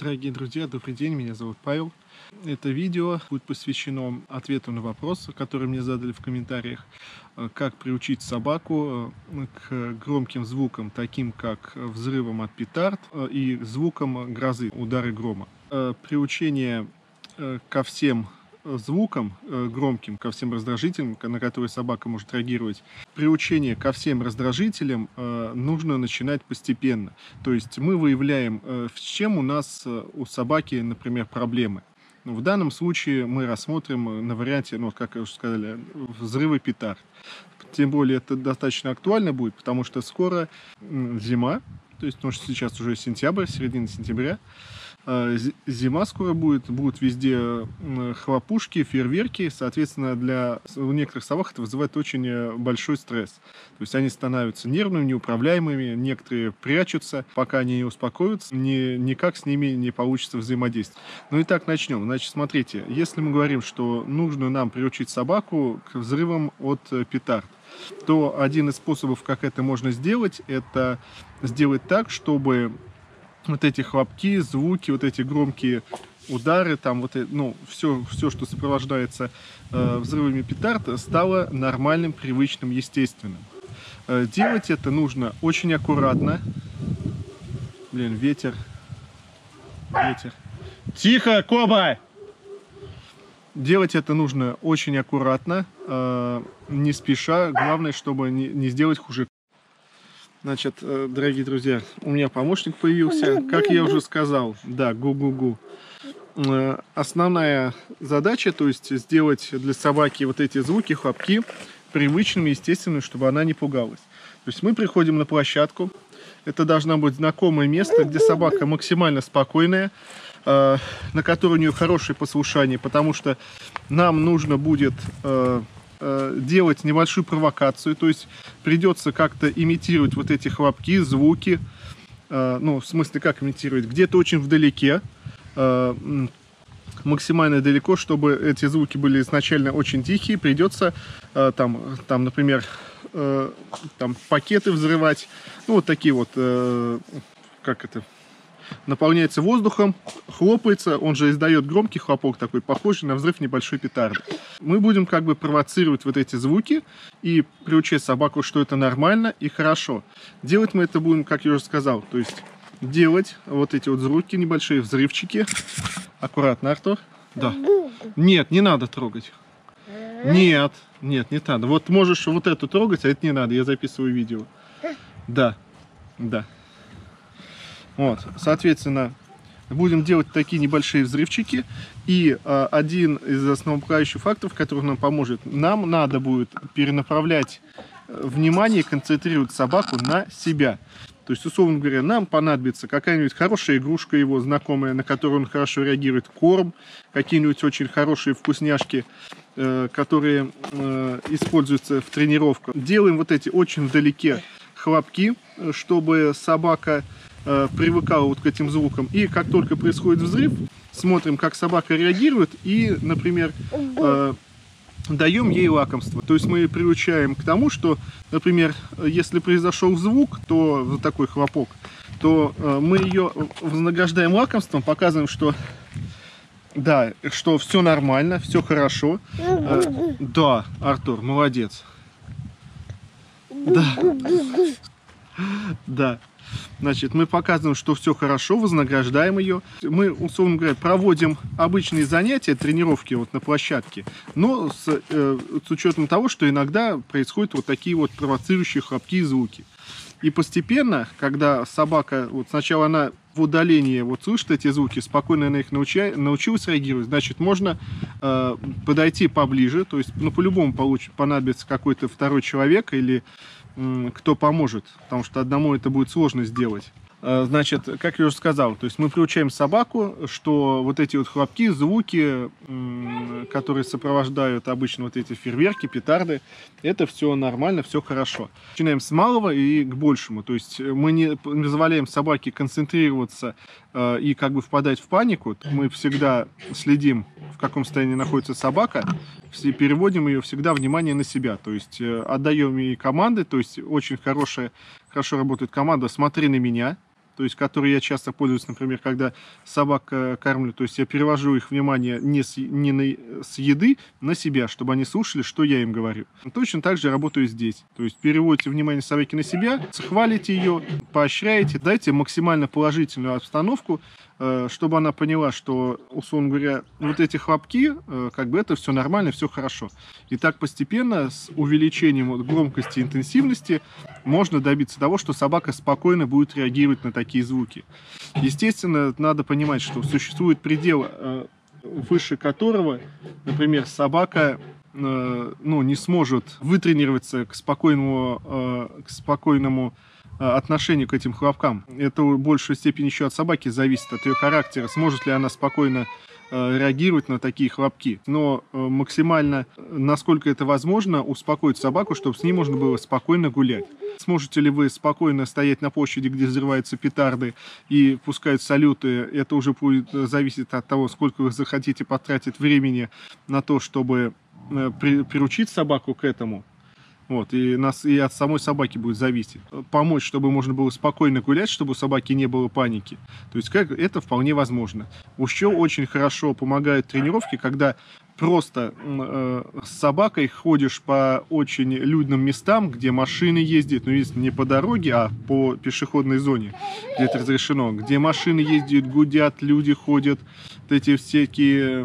Дорогие друзья, добрый день, меня зовут Павел. Это видео будет посвящено ответу на вопрос, который мне задали в комментариях. Как приучить собаку к громким звукам, таким как взрывам от петард и звукам грозы, удары грома. Приучение ко всем звукам громким, ко всем раздражителям, на которые собака может реагировать. Приучение ко всем раздражителям нужно начинать постепенно. То есть мы выявляем, с чем у нас у собаки, например, проблемы. В данном случае мы рассмотрим на варианте, ну, как я уже сказали, взрывы петард. Тем более это достаточно актуально будет, потому что скоро зима. То есть, ну, сейчас уже сентябрь, середина сентября. Зима скоро будет, будут везде хлопушки, фейерверки. Соответственно, у некоторых собак это вызывает очень большой стресс. То есть они становятся нервными, неуправляемыми, некоторые прячутся, пока они не успокоятся, никак с ними не получится взаимодействовать. Ну и так начнем. Значит, смотрите, если мы говорим, что нужно нам приучить собаку к взрывам от петард, то один из способов, как это можно сделать, это сделать так, чтобы вот эти хлопки, звуки, вот эти громкие удары, там вот, ну, все, что сопровождается взрывами петард, стало нормальным, привычным, естественным. Делать это нужно очень аккуратно. Блин, ветер. Тихо, Коба! Делать это нужно очень аккуратно, не спеша. Главное, чтобы не сделать хуже. Значит, дорогие друзья, у меня помощник появился. Как я уже сказал, да, гу-гу-гу. Основная задача, то есть сделать для собаки вот эти звуки, хлопки, привычными, естественными, чтобы она не пугалась. То есть мы приходим на площадку. Это должно быть знакомое место, где собака максимально спокойная, на которой у нее хорошее послушание, потому что нам нужно будет делать небольшую провокацию, то есть придется как-то имитировать вот эти хлопки, звуки, ну, в смысле, как имитировать, где-то очень вдалеке, максимально далеко, чтобы эти звуки были изначально очень тихие, придется там, например, там пакеты взрывать, ну, вот такие вот, как это, наполняется воздухом, хлопается, он же издает громкий хлопок такой, похожий на взрыв небольшой петарды. Мы будем как бы провоцировать вот эти звуки и приучать собаку, что это нормально и хорошо. Делать мы это будем, как я уже сказал, то есть делать вот эти вот звуки, небольшие взрывчики. Аккуратно, Артур. Да. Нет, не надо трогать. Нет, не надо. Вот можешь вот эту трогать, а это не надо, я записываю видео. Да. Вот, соответственно, будем делать такие небольшие взрывчики. И один из основополагающих факторов, который нам поможет, нам надо будет перенаправлять внимание, концентрировать собаку на себя. То есть, условно говоря, нам понадобится какая-нибудь хорошая игрушка его знакомая, на которую он хорошо реагирует, корм, какие-нибудь очень хорошие вкусняшки, которые используются в тренировках. Делаем вот эти очень вдалеке хлопки, чтобы собака привыкала вот к этим звукам. И как только происходит взрыв, смотрим, как собака реагирует, и, например, даем ей лакомство. То есть мы приучаем к тому, что, например, если произошел звук, то вот такой хлопок, то мы ее вознаграждаем лакомством, показываем, что да, что все нормально, все хорошо. Да, Артур, молодец. Да. Значит, мы показываем, что все хорошо, вознаграждаем ее. Мы, условно говоря, проводим обычные занятия, тренировки вот на площадке, но с учетом того, что иногда происходят вот такие вот провоцирующие хлопки и звуки. И постепенно, когда собака, вот сначала она в удалении вот слышит эти звуки, спокойно она их научилась реагировать, значит, можно подойти поближе, то есть, ну, по-любому понадобится какой-то второй человек или кто поможет, потому что одному это будет сложно сделать. Значит, как я уже сказал, то есть мы приучаем собаку, что вот эти вот хлопки, звуки, которые сопровождают обычно вот эти фейерверки, петарды, это все нормально, все хорошо. Начинаем с малого и к большему, то есть мы не позволяем собаке концентрироваться и как бы впадать в панику. Мы всегда следим, в каком состоянии находится собака, переводим ее всегда внимание на себя, то есть отдаем ей команды, то есть очень хорошо работает команда «смотри на меня», то есть которые я часто пользуюсь, например, когда собак кормлю, то есть я перевожу их внимание не с еды на себя, чтобы они слушали, что я им говорю. Точно так же работаю здесь, то есть переводите внимание собаки на себя, хвалите ее, поощряете, дайте максимально положительную обстановку, чтобы она поняла, что, условно говоря, вот эти хлопки, как бы это все нормально, все хорошо. И так постепенно, с увеличением громкости и интенсивности, можно добиться того, что собака спокойно будет реагировать на такие звуки. Естественно, надо понимать, что существует предел, выше которого, например, собака не сможет вытренироваться к спокойному отношению к этим хлопкам. Это в большей степени еще от собаки зависит, от ее характера, сможет ли она спокойно реагировать на такие хлопки. Но максимально, насколько это возможно, успокоить собаку, чтобы с ней можно было спокойно гулять. Сможете ли вы спокойно стоять на площади, где взрываются петарды и пускают салюты, это уже будет зависеть от того, сколько вы захотите потратить времени на то, чтобы приучить собаку к этому. Вот, и от самой собаки будет зависеть. Помочь, чтобы можно было спокойно гулять, чтобы у собаки не было паники. То есть как это вполне возможно. Еще очень хорошо помогают тренировки, когда просто с собакой ходишь по очень людным местам, где машины ездят, но если не по дороге, а по пешеходной зоне, где это разрешено, где машины ездят, гудят, люди ходят, вот эти всякие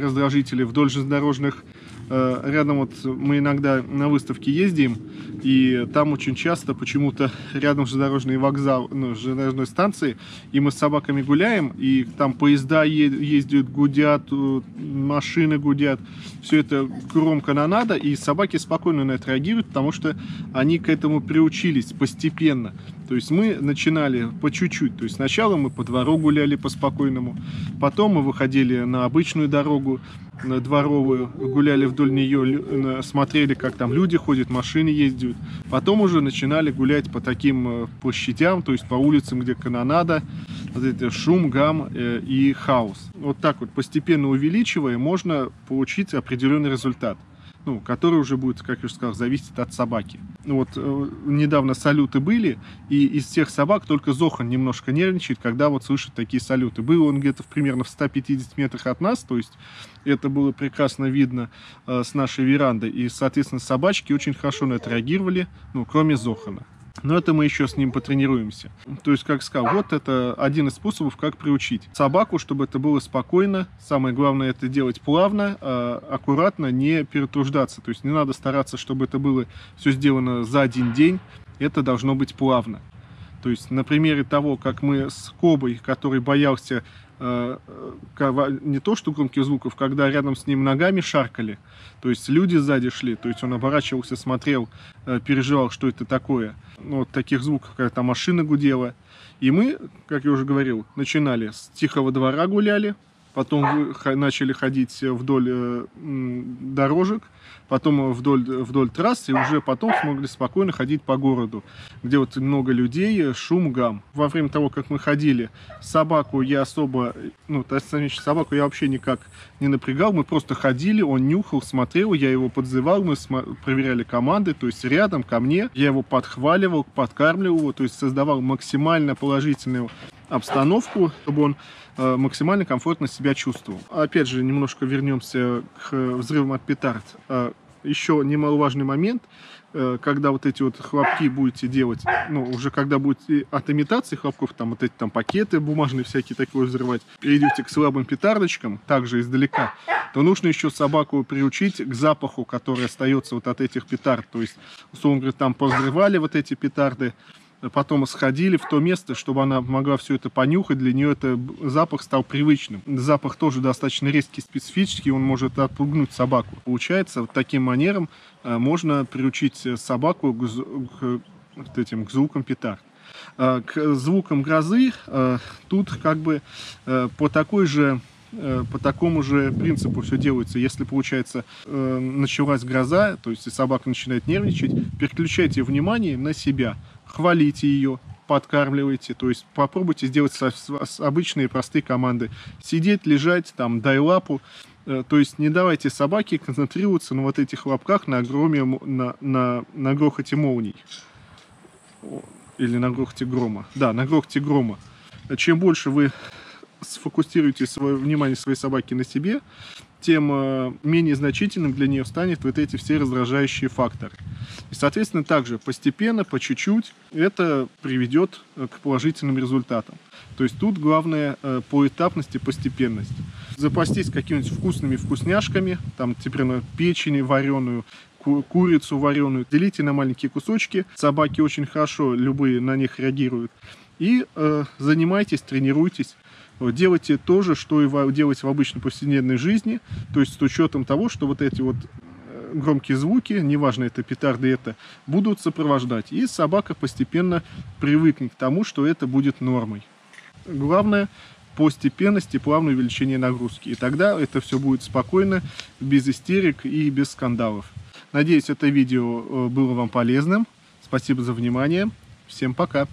раздражители вдоль железнодорожных. Рядом вот мы иногда на выставке ездим, и там очень часто почему-то рядом железнодорожные вокзалы, железнодорожные станции, и мы с собаками гуляем, и там поезда ездят, гудят, машины гудят, все это громко надо, и собаки спокойно на это реагируют, потому что они к этому приучились постепенно. То есть мы начинали по чуть-чуть, то есть сначала мы по двору гуляли по-спокойному, потом мы выходили на обычную дорогу, на дворовую, гуляли вдоль нее, смотрели, как там люди ходят, машины ездят, потом уже начинали гулять по таким площадям, то есть по улицам, где канонада, вот это шум, гам и хаос. Вот так вот, постепенно увеличивая, можно получить определенный результат. Ну, который уже будет, как я уже сказал, зависеть от собаки. Вот недавно салюты были, и из всех собак только Зохан немножко нервничает, когда вот слышит такие салюты. Был он где-то примерно в 150 метрах от нас, то есть это было прекрасно видно с нашей веранды, и, соответственно, собачки очень хорошо на это реагировали, ну, кроме Зохана. Но это мы еще с ним потренируемся. То есть, как сказал, вот это один из способов, как приучить собаку, чтобы это было спокойно. Самое главное, это делать плавно, аккуратно, не перетруждаться. То есть не надо стараться, чтобы это было все сделано за один день. Это должно быть плавно. То есть на примере того, как мы с Кобой, который боялся не то что громких звуков, когда рядом с ним ногами шаркали, то есть люди сзади шли, то есть он оборачивался, смотрел, переживал, что это такое. Вот таких звуков, когда там машина гудела. И мы, как я уже говорил, начинали с тихого двора гуляли, потом начали ходить вдоль дорожек, потом вдоль трасс, и уже потом смогли спокойно ходить по городу, где вот много людей, шум, гам. Во время того, как мы ходили, собаку я особо, собаку я вообще никак не напрягал, мы просто ходили, он нюхал, смотрел, я его подзывал, мы проверяли команды, то есть рядом ко мне, я его подхваливал, подкармливал его, то есть создавал максимально положительную обстановку, чтобы он максимально комфортно себя чувствовал. Опять же, немножко вернемся к взрывам от петард. Еще немаловажный момент, когда вот эти вот хлопки будете делать, уже когда будете от имитации хлопков, там вот эти там пакеты бумажные всякие такие взрывать, перейдете к слабым петардочкам, также издалека, то нужно еще собаку приучить к запаху, который остается вот от этих петард. То есть, условно говоря, там повзрывали вот эти петарды, потом сходили в то место, чтобы она могла все это понюхать, для нее этот запах стал привычным. Запах тоже достаточно резкий, специфический, он может отпугнуть собаку. Получается, вот таким манером можно приучить собаку к звукам петард. К звукам грозы тут как бы по такому же принципу все делается. Если, получается, началась гроза, то есть и собака начинает нервничать, переключайте внимание на себя, хвалите ее, подкармливайте, то есть попробуйте сделать обычные простые команды. Сидеть, лежать, там, дай лапу. То есть не давайте собаке концентрироваться на вот этих лапках, на грохоте молний. или на грохте грома. Да, на грохте грома. Чем больше вы сфокусируете свое внимание своей собаки на себе, тем менее значительным для нее станет вот эти все раздражающие факторы. И, соответственно, также постепенно, по чуть-чуть это приведет к положительным результатам. То есть тут главное поэтапность и постепенность. Запастись какими-нибудь вкусными вкусняшками, там, теперь на печени вареную, курицу вареную, делите на маленькие кусочки. Собаки очень хорошо, любые на них реагируют. И занимайтесь, тренируйтесь. Делайте то же, что и делаете в обычной повседневной жизни, то есть с учетом того, что вот эти вот громкие звуки, неважно это петарды, это будут сопровождать. И собака постепенно привыкнет к тому, что это будет нормой. Главное постепенность и плавное увеличение нагрузки. И тогда это все будет спокойно, без истерик и без скандалов. Надеюсь, это видео было вам полезным. Спасибо за внимание. Всем пока!